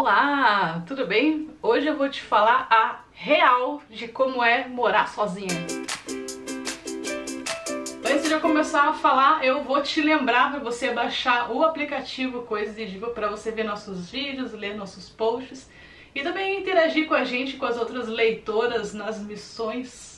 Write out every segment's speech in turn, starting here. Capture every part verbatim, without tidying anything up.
Olá, tudo bem? Hoje eu vou te falar a real de como é morar sozinha. Antes de eu começar a falar, eu vou te lembrar para você baixar o aplicativo Coisas de Diva para você ver nossos vídeos, ler nossos posts e também interagir com a gente, com as outras leitoras nas missões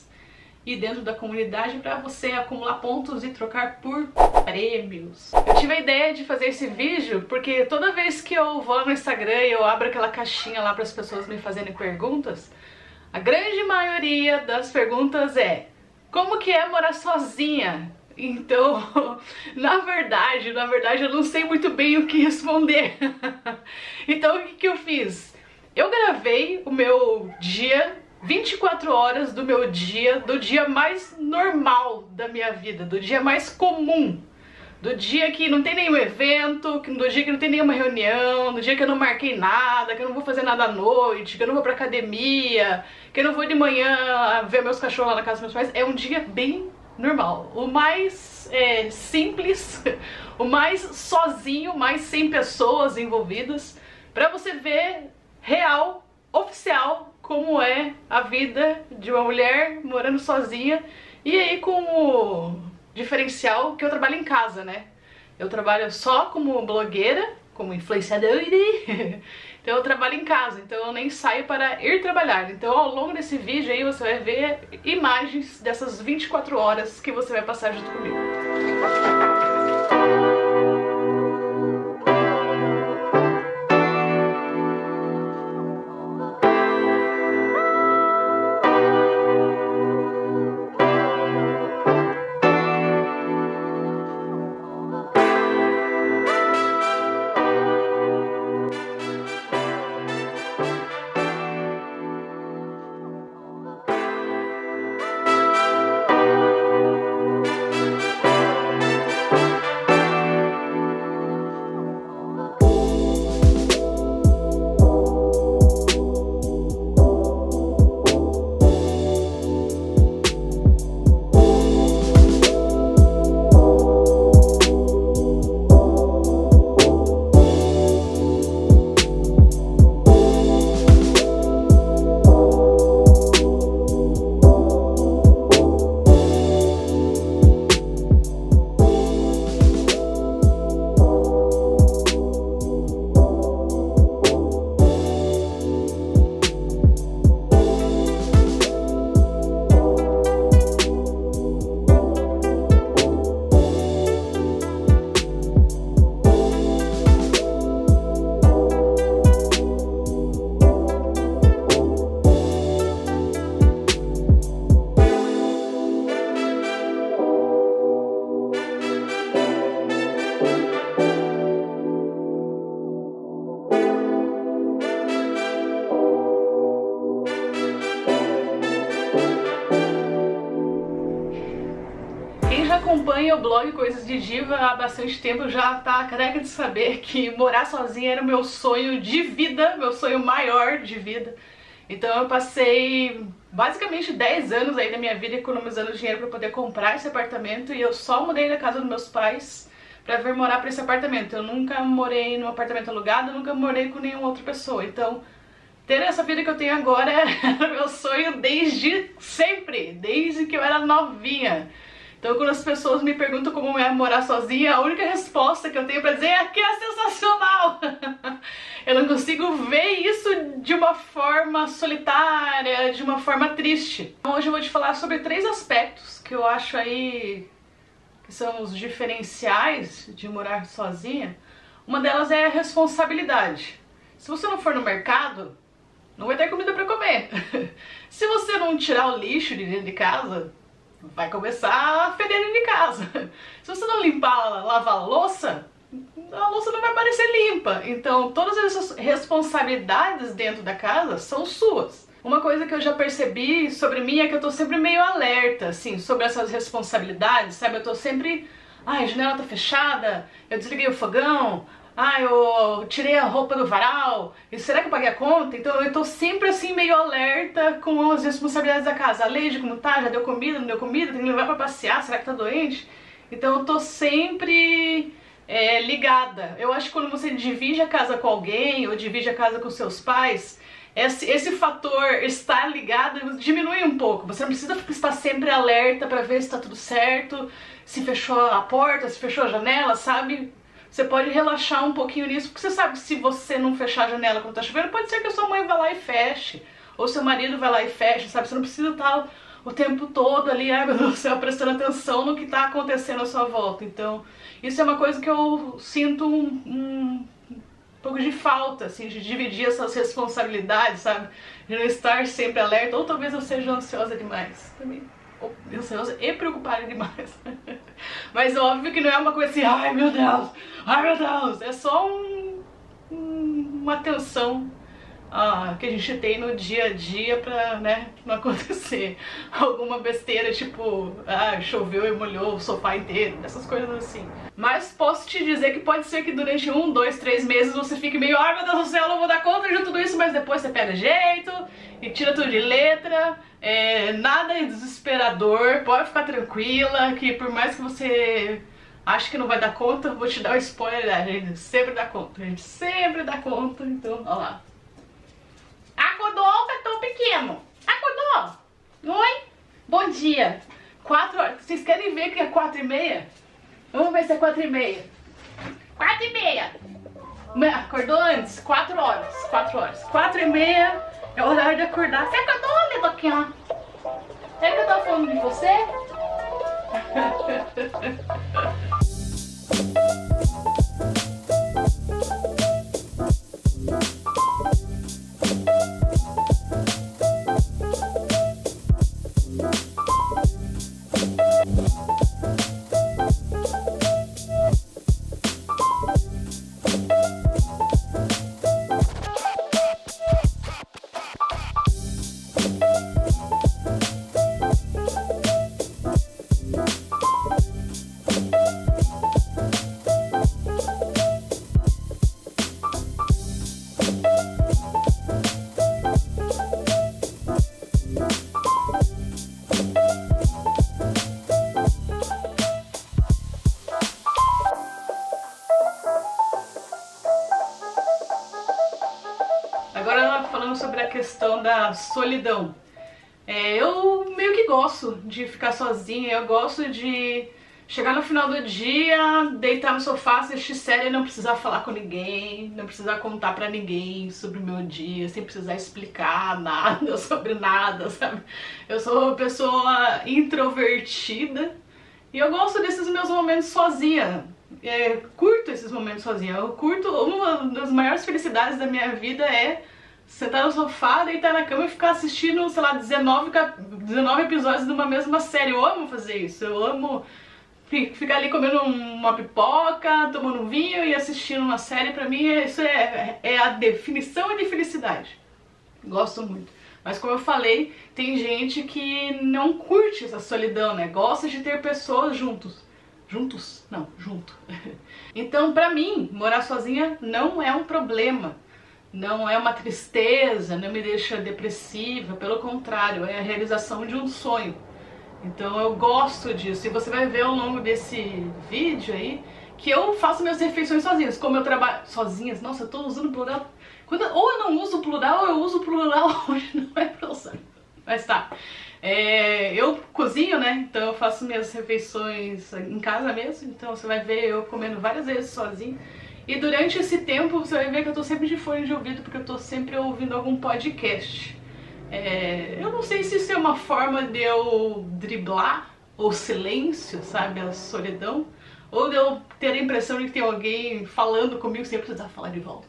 e dentro da comunidade para você acumular pontos e trocar por prêmios. Eu tive a ideia de fazer esse vídeo porque toda vez que eu vou no Instagram e eu abro aquela caixinha lá para as pessoas me fazerem perguntas, a grande maioria das perguntas é: como que é morar sozinha? Então, na verdade, na verdade eu não sei muito bem o que responder. Então o que que eu fiz? Eu gravei o meu dia, vinte e quatro horas do meu dia, do dia mais normal da minha vida, do dia mais comum, do dia que não tem nenhum evento, do dia que não tem nenhuma reunião, do dia que eu não marquei nada, que eu não vou fazer nada à noite, que eu não vou pra academia, que eu não vou de manhã ver meus cachorros lá na casa dos meus pais. É um dia bem normal, o mais é, simples, o mais sozinho, mais sem pessoas envolvidas, pra você ver real, oficial, como é a vida de uma mulher morando sozinha. E aí com o diferencial que eu trabalho em casa, né? Eu trabalho só como blogueira, como influenciadora. Então eu trabalho em casa, então eu nem saio para ir trabalhar. Então ao longo desse vídeo aí você vai ver imagens dessas vinte e quatro horas que você vai passar junto comigo. Acompanha o blog Coisas de Diva há bastante tempo, já tá careca de saber que morar sozinha era o meu sonho de vida, meu sonho maior de vida. Então eu passei basicamente dez anos aí da minha vida economizando dinheiro para poder comprar esse apartamento, e eu só mudei da casa dos meus pais para vir morar para esse apartamento. Eu nunca morei num apartamento alugado, nunca morei com nenhuma outra pessoa. Então ter essa vida que eu tenho agora era meu sonho desde sempre, desde que eu era novinha. Então quando as pessoas me perguntam como é morar sozinha, a única resposta que eu tenho pra dizer é que é sensacional! Eu não consigo ver isso de uma forma solitária, de uma forma triste. Então, hoje eu vou te falar sobre três aspectos que eu acho aí que são os diferenciais de morar sozinha. Uma delas é a responsabilidade. Se você não for no mercado, não vai ter comida pra comer. Se você não tirar o lixo de dentro de casa, vai começar a feder de casa. Se você não limpar, lavar a louça, a louça não vai parecer limpa. Então todas essas responsabilidades dentro da casa são suas. Uma coisa que eu já percebi sobre mim é que eu tô sempre meio alerta, assim, sobre essas responsabilidades, sabe? Eu tô sempre, ai, a janela tá fechada, eu desliguei o fogão, ai, eu tirei a roupa do varal, e será que eu paguei a conta? Então eu tô sempre assim meio alerta com as responsabilidades da casa. A Lady, como tá? Já deu comida? Não deu comida? Tem que levar pra passear? Será que tá doente? Então eu tô sempre é, ligada. Eu acho que quando você divide a casa com alguém ou divide a casa com seus pais, esse, esse fator estar ligado diminui um pouco. Você não precisa estar sempre alerta para ver se está tudo certo, se fechou a porta, se fechou a janela, sabe? Você pode relaxar um pouquinho nisso, porque você sabe que se você não fechar a janela quando tá chovendo, pode ser que a sua mãe vá lá e feche, ou seu marido vai lá e feche, sabe? Você não precisa estar o tempo todo ali, ai meu Deus do céu, prestando atenção no que tá acontecendo à sua volta. Então, isso é uma coisa que eu sinto um... um... um pouco de falta, assim, de dividir essas responsabilidades, sabe? De não estar sempre alerta, ou talvez eu seja ansiosa demais também. Ou ansiosa e preocupada demais. Mas óbvio que não é uma coisa assim, ai meu Deus, ai meu Deus, é só um, um, uma tensão ah, que a gente tem no dia a dia pra, né, não acontecer alguma besteira, tipo, ah, choveu e molhou o sofá inteiro, essas coisas assim. Mas posso te dizer que pode ser que durante um, dois, três meses você fique meio, ai meu Deus do céu, eu não vou dar conta de tudo isso, mas depois você pega jeito e tira tudo de letra, é, nada é desesperador, pode ficar tranquila, que por mais que você acho que não vai dar conta, vou te dar um spoiler, a gente sempre dá conta, a gente sempre dá conta, então, ó lá. Acordou, cartão pequeno. Acordou? Oi? Bom dia. quatro horas. Vocês querem ver que é quatro e meia? Vamos ver se é quatro e meia. quatro e meia. Acordou antes? quatro horas. quatro horas. quatro e meia é o horário de acordar. Você acordou, meu boquinho? Será que eu tô falando de você? Sobre a questão da solidão, é, eu meio que gosto de ficar sozinha, eu gosto de chegar no final do dia, deitar no sofá, assistir série e não precisar falar com ninguém, não precisar contar pra ninguém sobre o meu dia, sem precisar explicar nada sobre nada, sabe? Eu sou uma pessoa introvertida e eu gosto desses meus momentos sozinha. É, curto esses momentos sozinha, eu curto, uma das maiores felicidades da minha vida é sentar no sofá, deitar na cama e ficar assistindo, sei lá, dezenove episódios de uma mesma série. Eu amo fazer isso, eu amo ficar ali comendo uma pipoca, tomando um vinho e assistindo uma série. Pra mim isso é, é a definição de felicidade. Gosto muito. Mas como eu falei, tem gente que não curte essa solidão, né? Gosta de ter pessoas juntos. Juntos? Não, junto. Então pra mim, morar sozinha não é um problema. Não é uma tristeza, não me deixa depressiva, pelo contrário, é a realização de um sonho. Então eu gosto disso, e você vai ver ao longo desse vídeo aí que eu faço minhas refeições sozinhas, como eu trabalho... Sozinhas? Nossa, eu tô usando o plural... Quando... Ou eu não uso o plural, ou eu uso o plural hoje, não é pra usar. Mas tá, é... eu cozinho, né, então eu faço minhas refeições em casa mesmo, então você vai ver eu comendo várias vezes sozinha. E durante esse tempo você vai ver que eu tô sempre de fone de ouvido, porque eu tô sempre ouvindo algum podcast. É, eu não sei se isso é uma forma de eu driblar o silêncio, sabe, a solidão, ou de eu ter a impressão de que tem alguém falando comigo sem precisar falar de volta.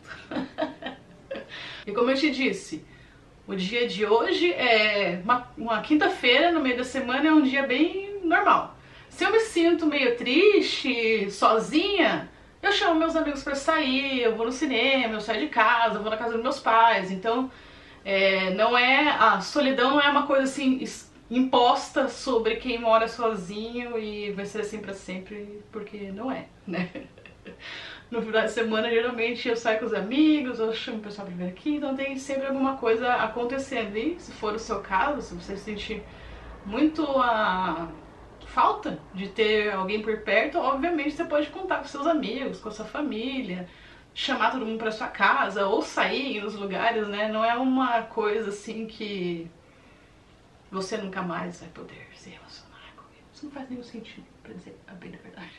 E como eu te disse, o dia de hoje é uma, uma quinta-feira, no meio da semana, é um dia bem normal. Se eu me sinto meio triste, sozinha, eu chamo meus amigos pra sair, eu vou no cinema, eu saio de casa, eu vou na casa dos meus pais. Então, é, não é, a solidão não é uma coisa assim imposta sobre quem mora sozinho e vai ser assim pra sempre, porque não é, né? No final de semana, geralmente, eu saio com os amigos, eu chamo o pessoal pra vir aqui, então tem sempre alguma coisa acontecendo. E se for o seu caso, se você se sentir muito a... falta de ter alguém por perto, obviamente você pode contar com seus amigos, com a sua família, chamar todo mundo pra sua casa, ou sair nos lugares, né? Não é uma coisa assim que você nunca mais vai poder se relacionar com ele. Isso não faz nenhum sentido, pra dizer a bem da verdade.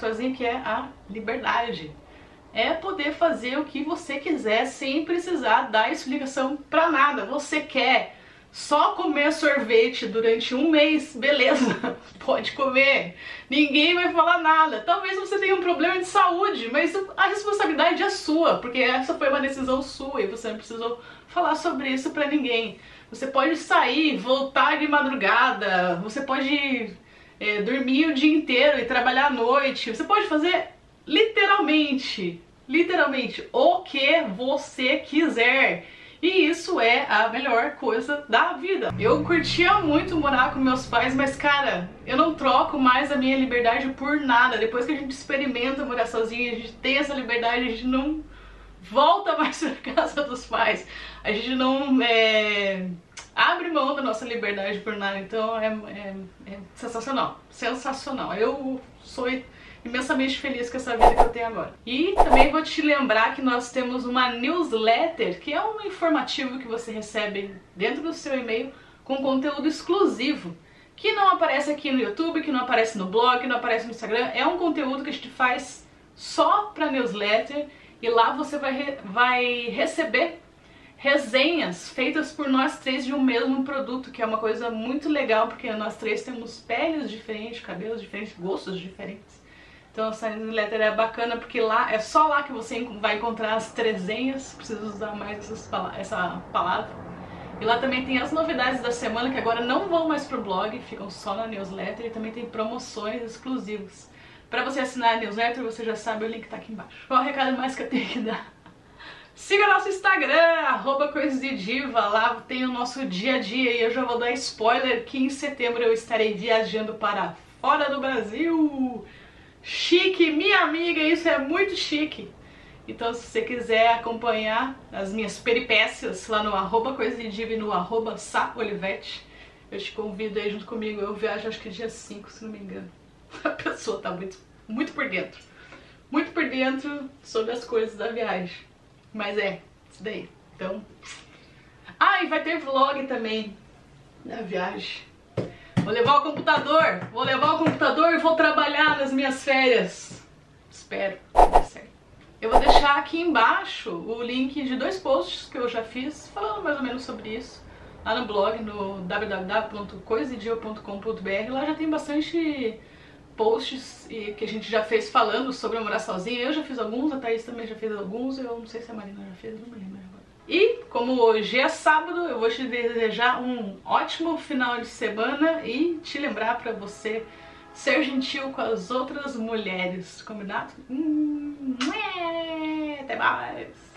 Sozinho, que é a liberdade. É poder fazer o que você quiser sem precisar dar explicação pra nada. Você quer só comer sorvete durante um mês? Beleza, pode comer. Ninguém vai falar nada. Talvez você tenha um problema de saúde, mas a responsabilidade é sua, porque essa foi uma decisão sua e você não precisou falar sobre isso pra ninguém. Você pode sair, voltar de madrugada, você pode... É, dormir o dia inteiro e trabalhar à noite. Você pode fazer literalmente, literalmente o que você quiser. E isso é a melhor coisa da vida. Eu curtia muito morar com meus pais, mas cara, eu não troco mais a minha liberdade por nada. Depois que a gente experimenta morar sozinha, a gente tem essa liberdade, a gente não volta mais pra casa dos pais. A gente não... é... abre mão da nossa liberdade por nada, então é, é, é sensacional, sensacional. Eu sou imensamente feliz com essa vida que eu tenho agora. E também vou te lembrar que nós temos uma newsletter, que é um informativo que você recebe dentro do seu e-mail com conteúdo exclusivo, que não aparece aqui no YouTube, que não aparece no blog, que não aparece no Instagram. É um conteúdo que a gente faz só pra newsletter e lá você vai, vai receber resenhas feitas por nós três de um mesmo produto, que é uma coisa muito legal, porque nós três temos peles diferentes, cabelos diferentes, gostos diferentes. Então essa newsletter é bacana, porque lá é só lá que você vai encontrar as resenhas, preciso usar mais essas, essa palavra. E lá também tem as novidades da semana, que agora não vão mais pro blog, ficam só na newsletter, e também tem promoções exclusivas. Pra você assinar a newsletter, você já sabe, o link tá aqui embaixo. Qual o recado mais que eu tenho que dar? Siga nosso Instagram, arroba Coisas de Diva, lá tem o nosso dia a dia e eu já vou dar spoiler que em setembro eu estarei viajando para fora do Brasil. Chique, minha amiga, isso é muito chique. Então se você quiser acompanhar as minhas peripécias lá no arroba Coisas de Diva e no arroba Sa Olivetti, eu te convido aí junto comigo. Eu viajo acho que dia cinco, se não me engano. A pessoa tá muito, muito por dentro, muito por dentro sobre as coisas da viagem. Mas é, isso daí, então... Ah, e vai ter vlog também da viagem. Vou levar o computador, vou levar o computador e vou trabalhar nas minhas férias. Espero, dá certo. Eu vou deixar aqui embaixo o link de dois posts que eu já fiz, falando mais ou menos sobre isso, lá no blog, no w w w ponto coisas de diva ponto com ponto b r. Lá já tem bastante posts que a gente já fez falando sobre morar sozinha. Eu já fiz alguns, a Thaís também já fez alguns, eu não sei se a Marina já fez, não me lembro agora. E como hoje é sábado, eu vou te desejar um ótimo final de semana e te lembrar pra você ser gentil com as outras mulheres, combinado? Hum, até mais!